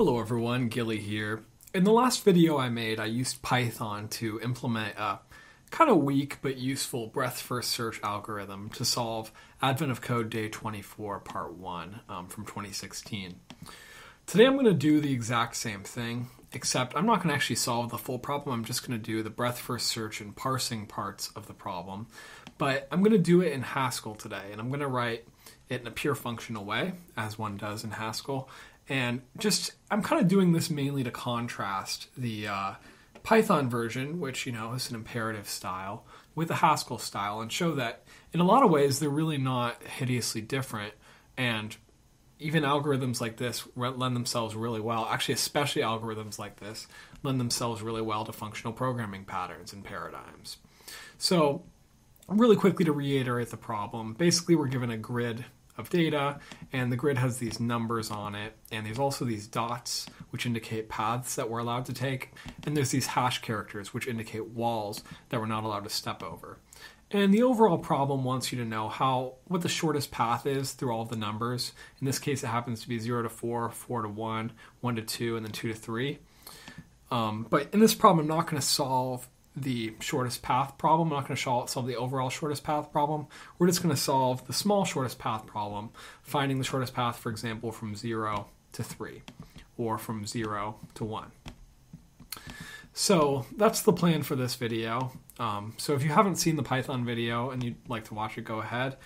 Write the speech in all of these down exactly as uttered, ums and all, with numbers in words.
Hello everyone, Gilly here. In the last video I made, I used Python to implement a kind of weak but useful breadth first search algorithm to solve Advent of Code Day twenty-four, Part one um, from twenty sixteen. Today I'm going to do the exact same thing, except I'm not going to actually solve the full problem. I'm just going to do the breadth first search and parsing parts of the problem. But I'm going to do it in Haskell today, and I'm going to write it in a pure functional way, as one does in Haskell. And just, I'm kind of doing this mainly to contrast the uh, Python version, which, you know, is an imperative style, with the Haskell style, and show that in a lot of ways they're really not hideously different. And even algorithms like this lend themselves really well, actually especially algorithms like this, lend themselves really well to functional programming patterns and paradigms. So really quickly to reiterate the problem, basically we're given a grid of data, and the grid has these numbers on it, and there's also these dots which indicate paths that we're allowed to take, and there's these hash characters which indicate walls that we're not allowed to step over. And the overall problem wants you to know how what the shortest path is through all of the numbers. In this case it happens to be zero to four, four to one, one to two, and then two to three. Um, but in this problem I'm not going to solve the shortest path problem. I'm not going to solve the overall shortest path problem. We're just going to solve the small shortest path problem, finding the shortest path, for example, from zero to three or from zero to one. So that's the plan for this video. Um, so if you haven't seen the Python video and you'd like to watch it, go ahead.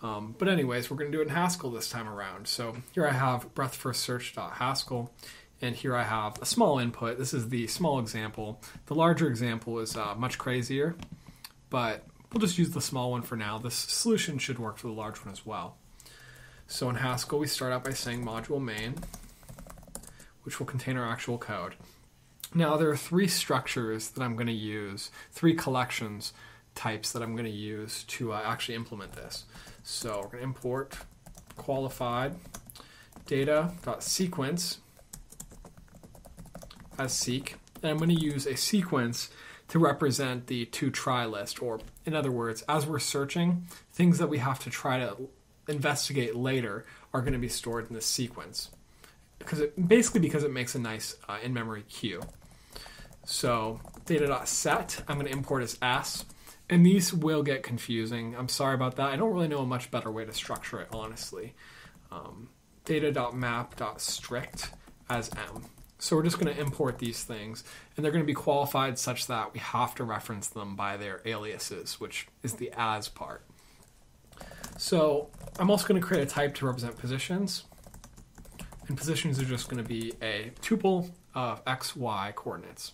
Um, but anyways, we're going to do it in Haskell this time around. So here I have breadth first search dot haskell. And here I have a small input. This is the small example. The larger example is uh, much crazier, but we'll just use the small one for now. This solution should work for the large one as well. So in Haskell, we start out by saying module main, which will contain our actual code. Now there are three structures that I'm going to use, three collections types that I'm going to use to uh, actually implement this. So we're going to import qualified data.sequence as seek, and I'm going to use a sequence to represent the to try list, or in other words, as we're searching, things that we have to try to investigate later are going to be stored in this sequence, because it, basically because it makes a nice uh, in-memory queue. So data.set I'm going to import as s, and these will get confusing. I'm sorry about that. I don't really know a much better way to structure it, honestly. Um, data.map.strict as m. So we're just going to import these things, and they're going to be qualified such that we have to reference them by their aliases, which is the as part. So I'm also going to create a type to represent positions, and positions are just going to be a tuple of x, y coordinates.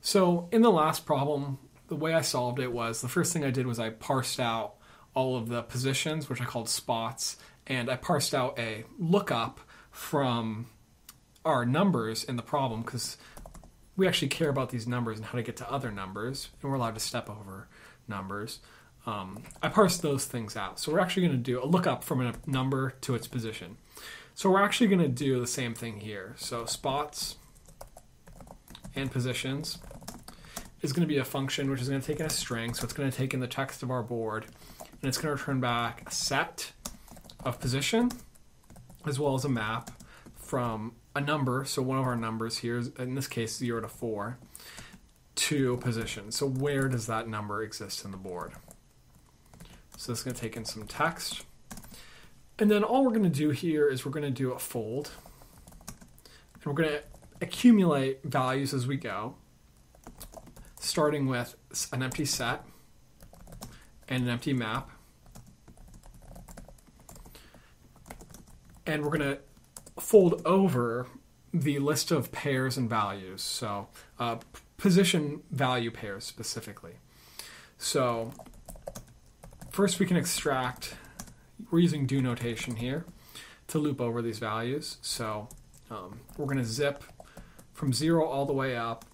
So in the last problem, the way I solved it was, the first thing I did was I parsed out all of the positions, which I called spots, and I parsed out a lookup from our numbers in the problem, because we actually care about these numbers and how to get to other numbers, and we're allowed to step over numbers. Um, I parsed those things out. So we're actually going to do a lookup from a number to its position. So we're actually going to do the same thing here. So spots and positions is going to be a function which is going to take in a string, so it's going to take in the text of our board, and it's going to return back a set of position as well as a map from a number, so one of our numbers here is, in this case, zero to four, to position. So where does that number exist in the board? So it's going to take in some text. And then all we're going to do here is we're going to do a fold, and we're going to accumulate values as we go, starting with an empty set and an empty map. And we're going to fold over the list of pairs and values, so uh, position value pairs specifically. So first we can extract, we're using do notation here to loop over these values, so um, we're going to zip from zero all the way up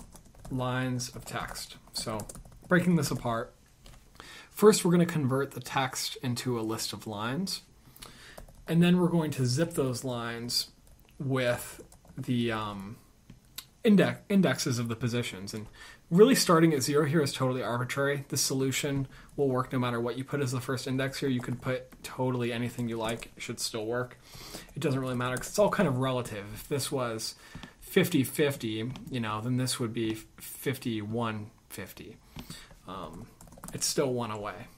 lines of text. So breaking this apart, first we're going to convert the text into a list of lines, and then we're going to zip those lines with the um, index, indexes of the positions, and really starting at zero here is totally arbitrary. The solution will work no matter what you put as the first index here. You could put totally anything you like. It should still work. It doesn't really matter because it's all kind of relative. If this was fifty fifty, you know, then this would be fifty-one fifty. Um, it's still one away.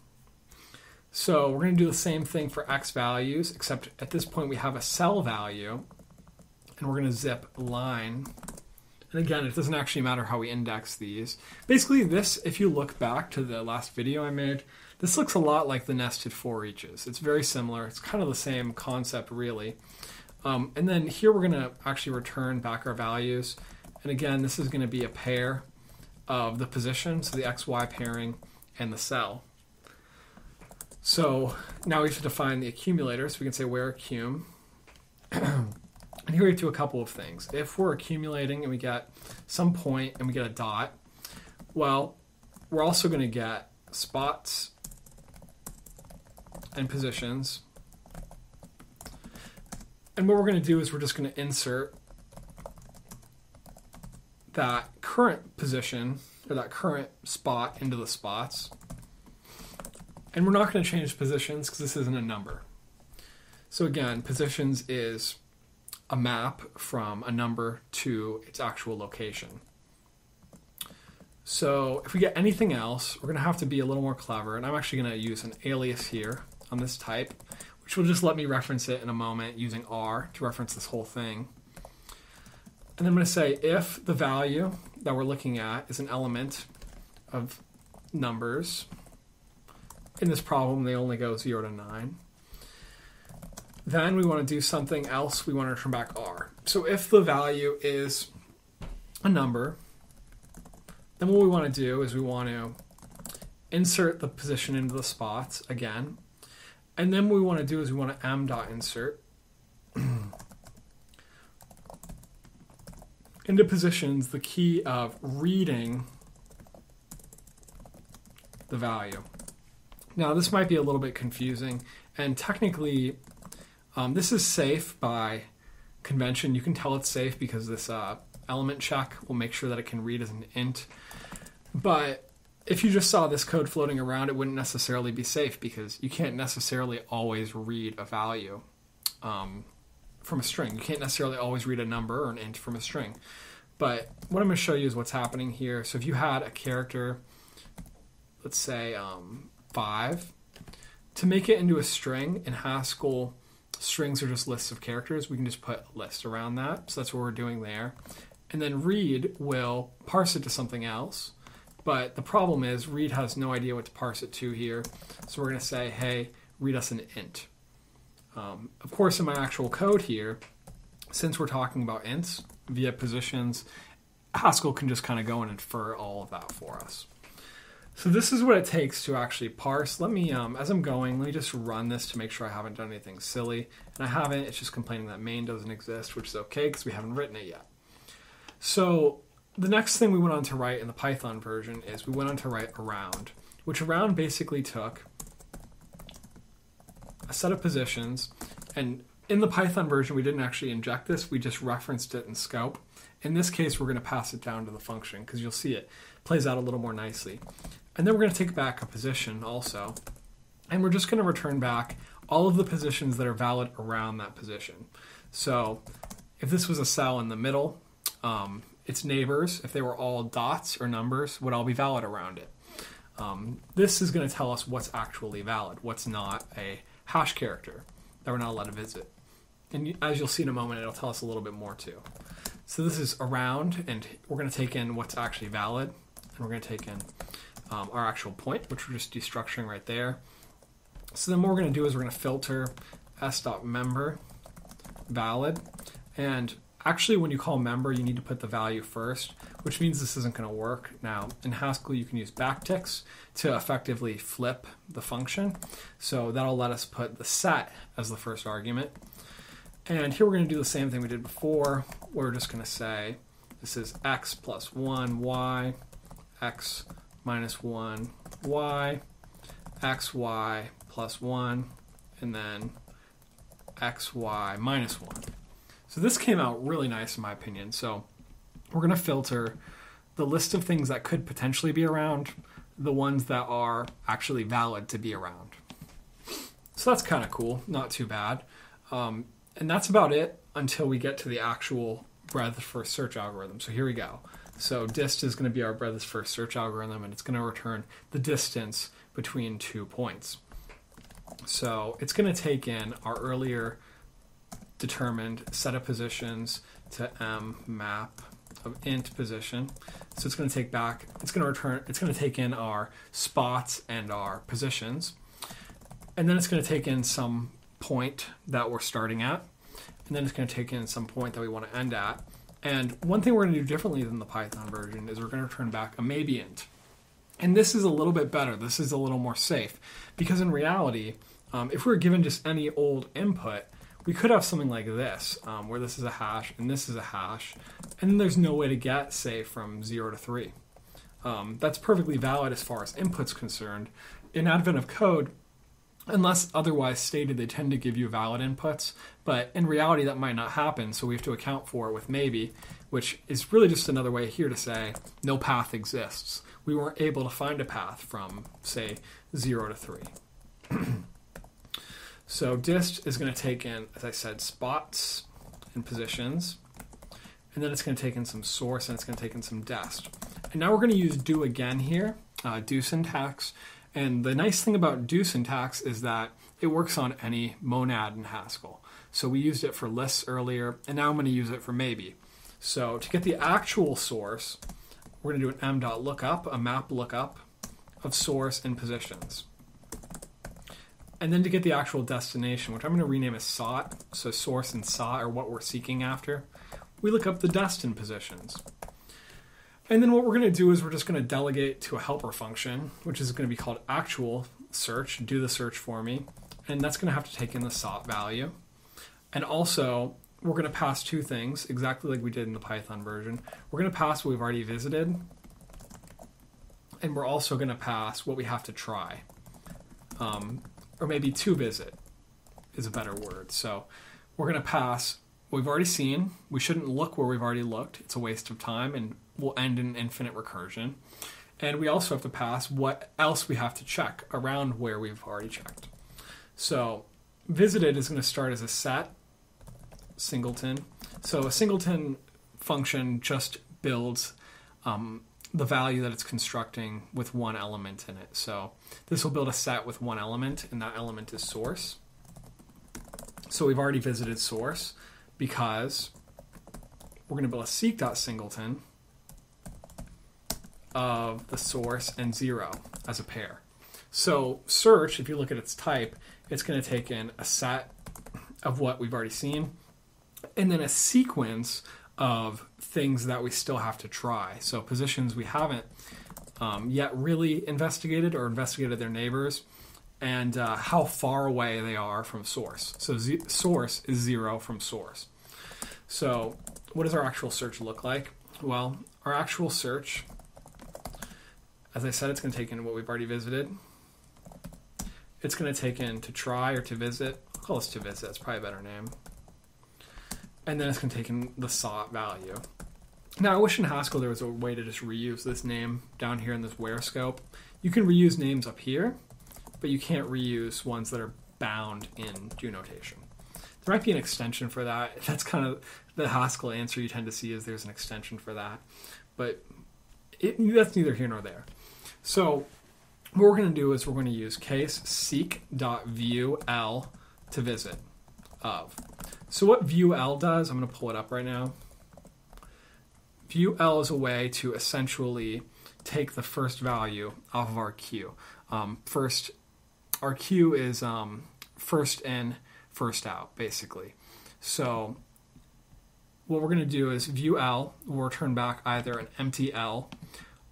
So we're going to do the same thing for x values, except at this point we have a cell value, and we're going to zip line. And again, it doesn't actually matter how we index these. Basically this, if you look back to the last video I made, this looks a lot like the nested for eaches. It's very similar. It's kind of the same concept really. Um, and then here we're going to actually return back our values. And again, this is going to be a pair of the position, so the X Y pairing and the cell. So now we have to define the accumulator, so we can say where accum. And here we do a couple of things. If we're accumulating and we get some point and we get a dot, well, we're also going to get spots and positions. And what we're going to do is we're just going to insert that current position or that current spot into the spots. And we're not going to change positions because this isn't a number. So again, positions is a map from a number to its actual location. So if we get anything else, we're going to have to be a little more clever, and I'm actually going to use an alias here on this type, which will just let me reference it in a moment using R to reference this whole thing. And I'm going to say if the value that we're looking at is an element of numbers, in this problem they only go zero to nine, then we want to do something else. We want to return back R. So if the value is a number, then what we want to do is we want to insert the position into the spots again. And then what we want to do is we want to m.insert into positions the key of reading the value. Now this might be a little bit confusing, and technically Um, this is safe by convention. You can tell it's safe because this uh, element check will make sure that it can read as an int. But if you just saw this code floating around, it wouldn't necessarily be safe because you can't necessarily always read a value um, from a string. You can't necessarily always read a number or an int from a string. But what I'm going to show you is what's happening here. So if you had a character, let's say um, five, to make it into a string in Haskell, strings are just lists of characters. We can just put a list around that. So that's what we're doing there. And then read will parse it to something else. But the problem is read has no idea what to parse it to here. So we're going to say, hey, read us an int. Um, of course, in my actual code here, since we're talking about ints via positions, Haskell can just kind of go and infer all of that for us. So this is what it takes to actually parse. Let me, um, as I'm going, let me just run this to make sure I haven't done anything silly. And I haven't, it's just complaining that main doesn't exist, which is okay because we haven't written it yet. So the next thing we went on to write in the Python version is we went on to write around, which around basically took a set of positions. And in the Python version, we didn't actually inject this. We just referenced it in scope. In this case, we're going to pass it down to the function because you'll see it plays out a little more nicely. And then we're going to take back a position also, and we're just going to return back all of the positions that are valid around that position. So if this was a cell in the middle, um, its neighbors, if they were all dots or numbers, would all be valid around it. Um, this is going to tell us what's actually valid, what's not a hash character that we're not allowed to visit. And as you'll see in a moment, it'll tell us a little bit more too. So this is around, and we're going to take in what's actually valid, and we're going to take in Um, our actual point, which we're just destructuring right there. So then what we're going to do is we're going to filter s.member valid. And actually when you call member, you need to put the value first, which means this isn't going to work. Now in Haskell, you can use backticks to effectively flip the function. So that'll let us put the set as the first argument. And here we're going to do the same thing we did before. We're just going to say this is x plus one, y, x minus one, y, x, y, plus one, and then x, y, minus one. So this came out really nice in my opinion. So we're going to filter the list of things that could potentially be around, the ones that are actually valid to be around. So that's kind of cool, not too bad. Um, and that's about it until we get to the actual breadth first search algorithm. So here we go. So dist is going to be our breadth first search algorithm, and it's going to return the distance between two points. So it's going to take in our earlier determined set of positions to m map of int position. So it's going to take back, it's going to return, it's going to take in our spots and our positions. And then it's going to take in some point that we're starting at. And then it's going to take in some point that we want to end at. And one thing we're going to do differently than the Python version is we're going to return back a maybe int. And this is a little bit better. This is a little more safe. Because in reality, um, if we were given just any old input, we could have something like this, um, where this is a hash and this is a hash. And then there's no way to get, say, from zero to three. Um, that's perfectly valid as far as input's concerned. In Advent of Code, unless otherwise stated, they tend to give you valid inputs. But in reality, that might not happen. So we have to account for it with maybe, which is really just another way here to say no path exists. We weren't able to find a path from, say, zero to three. So dist is going to take in, as I said, spots and positions. And then it's going to take in some source, and it's going to take in some dest. And now we're going to use do again here, uh, do syntax. And the nice thing about do syntax is that it works on any monad in Haskell. So we used it for lists earlier, and now I'm going to use it for maybe. So to get the actual source, we're going to do an m.lookup, a map lookup of source and positions. And then to get the actual destination, which I'm going to rename as sought, so source and sought are what we're seeking after, we look up the dest and positions. And then what we're going to do is we're just going to delegate to a helper function, which is going to be called actual search, do the search for me. And that's going to have to take in the sought value. And also, we're going to pass two things, exactly like we did in the Python version. We're going to pass what we've already visited. And we're also going to pass what we have to try. Um, or maybe to visit is a better word. So we're going to pass what we've already seen. We shouldn't look where we've already looked. It's a waste of time, and we'll end in infinite recursion. And we also have to pass what else we have to check around where we've already checked. So visited is going to start as a set singleton. So a singleton function just builds um, the value that it's constructing with one element in it. So this will build a set with one element, and that element is source. So we've already visited source because we're going to build a seek.singleton of the source and zero as a pair. So search, if you look at its type, it's going to take in a set of what we've already seen, and then a sequence of things that we still have to try. So positions we haven't um, yet really investigated or investigated their neighbors, and uh, how far away they are from source. So z source is zero from source. So what does our actual search look like? Well, our actual search, as I said, it's going to take in what we've already visited. It's going to take in to try or to visit. I'll call this to visit. That's probably a better name. And then it's going to take in the sought value. Now, I wish in Haskell there was a way to just reuse this name down here in this where scope. You can reuse names up here, but you can't reuse ones that are bound in do notation. There might be an extension for that. That's kind of the Haskell answer you tend to see, is there's an extension for that. But it, that's neither here nor there. So what we're going to do is we're going to use case seek.viewL to visit of. So what viewL does, I'm going to pull it up right now. viewL is a way to essentially take the first value off of our queue. Um, first, our queue is um, first in, first out, basically. So what we're going to do is viewL will return back either an empty L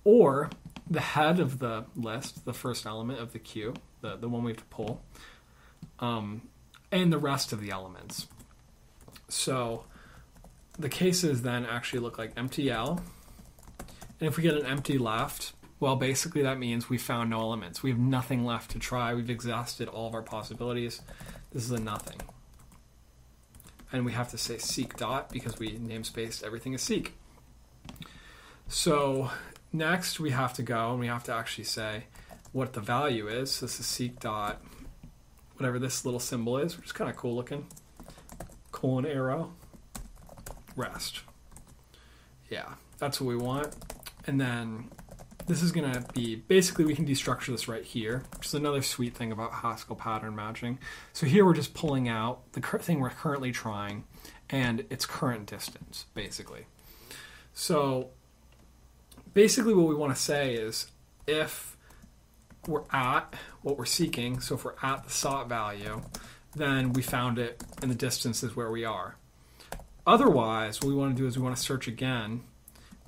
or the head of the list, the first element of the queue, the, the one we have to pull, um, and the rest of the elements. So the cases then actually look like empty L. And if we get an empty left, well, basically that means we found no elements. We have nothing left to try. We've exhausted all of our possibilities. This is a nothing. And we have to say seek dot because we namespaced everything as seek. So next we have to go and we have to actually say what the value is. So this is seek dot whatever this little symbol is, which is kind of cool looking, colon arrow, rest. Yeah, that's what we want. And then this is going to be, basically we can destructure this right here, which is another sweet thing about Haskell pattern matching. So here we're just pulling out the thing we're currently trying and its current distance, basically. So basically what we want to say is if we're at what we're seeking, so if we're at the sought value, then we found it and the distance is where we are. Otherwise, what we want to do is we want to search again,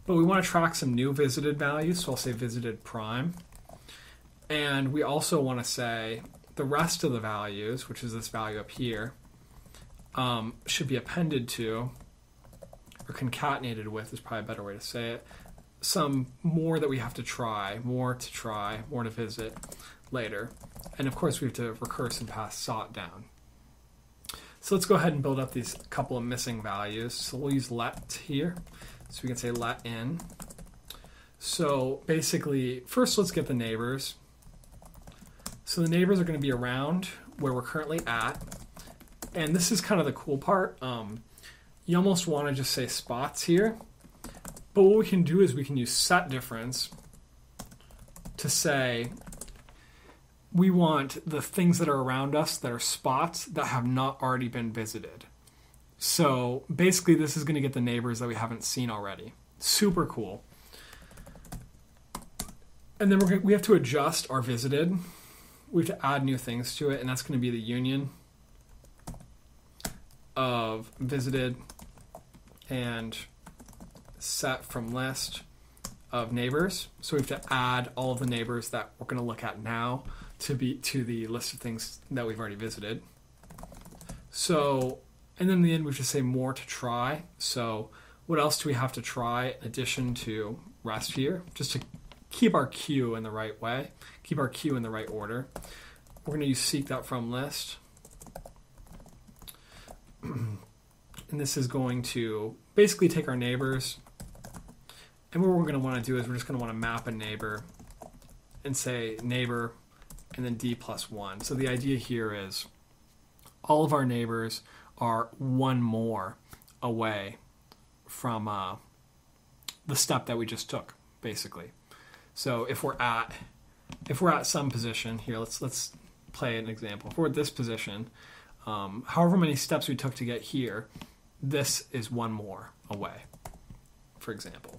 but we want to track some new visited values, so I'll say visited prime. And we also want to say the rest of the values, which is this value up here, um, should be appended to, or concatenated with is probably a better way to say it, some more that we have to try, more to try, more to visit later. And of course we have to recurse and pass sought down. So let's go ahead and build up these couple of missing values. So we'll use let here. So we can say let in. So basically, first let's get the neighbors. So the neighbors are going to be around where we're currently at. And this is kind of the cool part. Um, you almost want to just say spots here. But what we can do is we can use set difference to say we want the things that are around us that are spots that have not already been visited. So basically this is going to get the neighbors that we haven't seen already. Super cool. And then we're gonna, we have to adjust our visited. We have to add new things to it, and that's going to be the union of visited and set from list of neighbors. So we have to add all of the neighbors that we're going to look at now to be to the list of things that we've already visited. So, and then in the end we just say more to try. So what else do we have to try in addition to rest here? Just to keep our queue in the right way, keep our queue in the right order. We're going to use seek.fromList. And this is going to basically take our neighbors. And what we're going to want to do is we're just going to want to map a neighbor and say neighbor and then d plus one. So the idea here is all of our neighbors are one more away from uh, the step that we just took, basically. So if we're at if we're at some position here, let's let's play an example. If we're at this position, um, however many steps we took to get here, this is one more away, for example.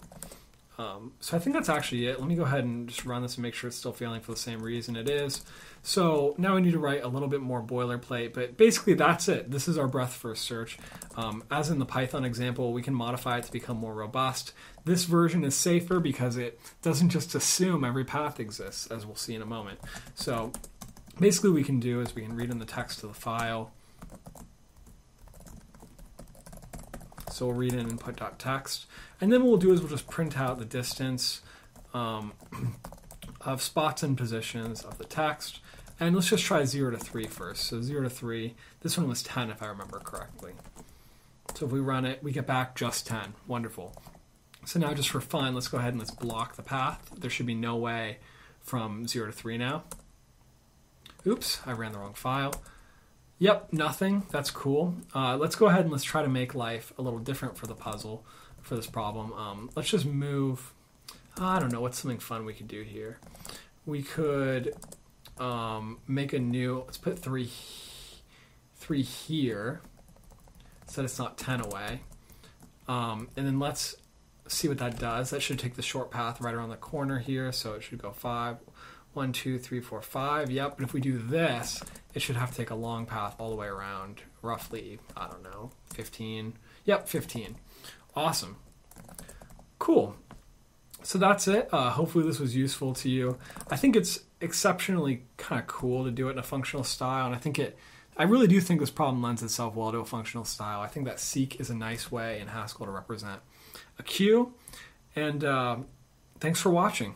Um, so I think that's actually it. Let me go ahead and just run this and make sure it's still failing for the same reason it is. So now we need to write a little bit more boilerplate, but basically that's it. This is our breadth first search. Um, as in the Python example, we can modify it to become more robust. This version is safer because it doesn't just assume every path exists, as we'll see in a moment. So basically what we can do is we can read in the text of the file. So we'll read in input.text. And then what we'll do is we'll just print out the distance um, of spots and positions of the text. And let's just try zero to three first. So zero to three. This one was ten if I remember correctly. So if we run it, we get back just ten. Wonderful. So now just for fun, let's go ahead and let's block the path. There should be no way from zero to three now. Oops, I ran the wrong file. Yep, nothing. That's cool. Uh, let's go ahead and let's try to make life a little different for the puzzle, for this problem. Um, let's just move. I don't know. What's something fun we could do here? We could um, make a new. Let's put three, three here, so that it's not ten away. Um, and then let's see what that does. That should take the short path right around the corner here. So it should go five. One, two, three, four, five. Yep. But if we do this, it should have to take a long path all the way around, roughly, I don't know, fifteen. Yep, fifteen. Awesome. Cool. So that's it. Uh, hopefully this was useful to you. I think it's exceptionally kind of cool to do it in a functional style, and I think it, I really do think this problem lends itself well to a functional style. I think that seek is a nice way in Haskell to represent a queue. And uh, thanks for watching.